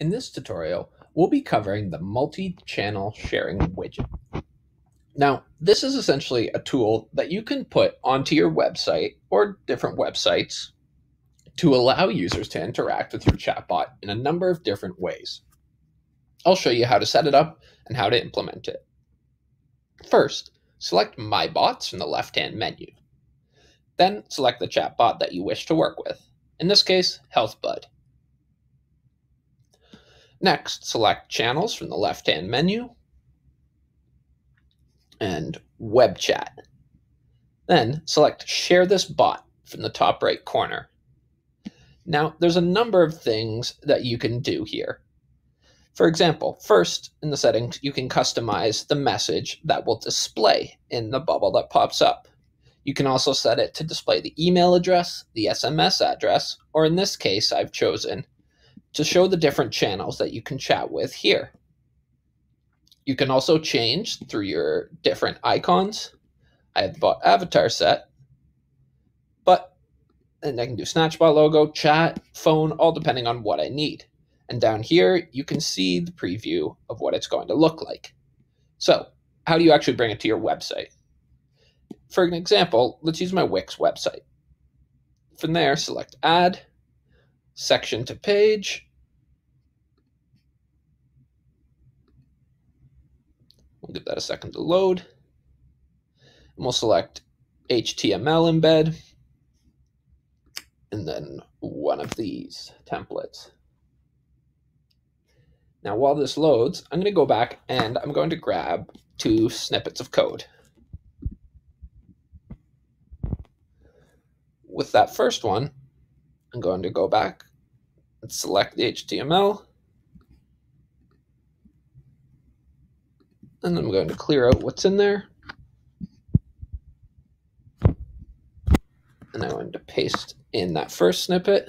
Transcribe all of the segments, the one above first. In this tutorial, we'll be covering the multi-channel sharing widget. Now, this is essentially a tool that you can put onto your website or different websites to allow users to interact with your chatbot in a number of different ways. I'll show you how to set it up and how to implement it. First, select My Bots from the left-hand menu. Then select the chatbot that you wish to work with, in this case, HealthBud. Next, select Channels from the left-hand menu and Web Chat. Then select Share This Bot from the top right corner. Now, there's a number of things that you can do here. For example, first in the settings, you can customize the message that will display in the bubble that pops up. You can also set it to display the email address, the SMS address, or in this case, I've chosen to show the different channels that you can chat with here. You can also change through your different icons. I have the bot avatar set, and I can do Snatchbot logo, chat, phone, all depending on what I need. And down here, you can see the preview of what it's going to look like. So how do you actually bring it to your website? For an example, let's use my Wix website. From there, select Add, Section to Page. We'll give that a second to load. And we'll select HTML embed, and then one of these templates. Now, while this loads, I'm going to go back and I'm going to grab two snippets of code. With that first one, I'm going to go back and select the HTML. And I'm going to clear out what's in there. And I'm going to paste in that first snippet.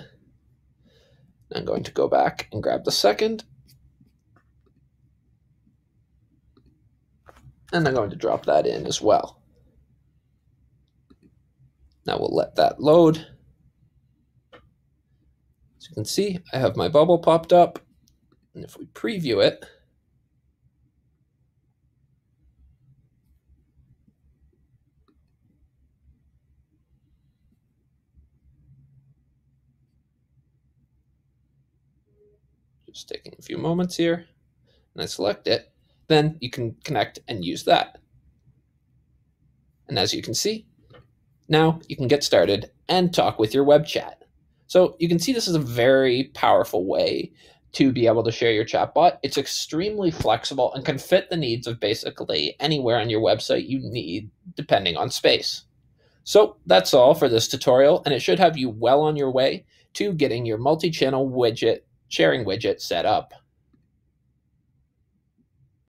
I'm going to go back and grab the second. And I'm going to drop that in as well. Now we'll let that load. As you can see, I have my bubble popped up. And if we preview it, just taking a few moments here, and I select it, then you can connect and use that. And as you can see, now you can get started and talk with your web chat. So you can see this is a very powerful way to be able to share your chatbot. It's extremely flexible and can fit the needs of basically anywhere on your website you need, depending on space. So that's all for this tutorial, and it should have you well on your way to getting your multi-channel sharing widget set up.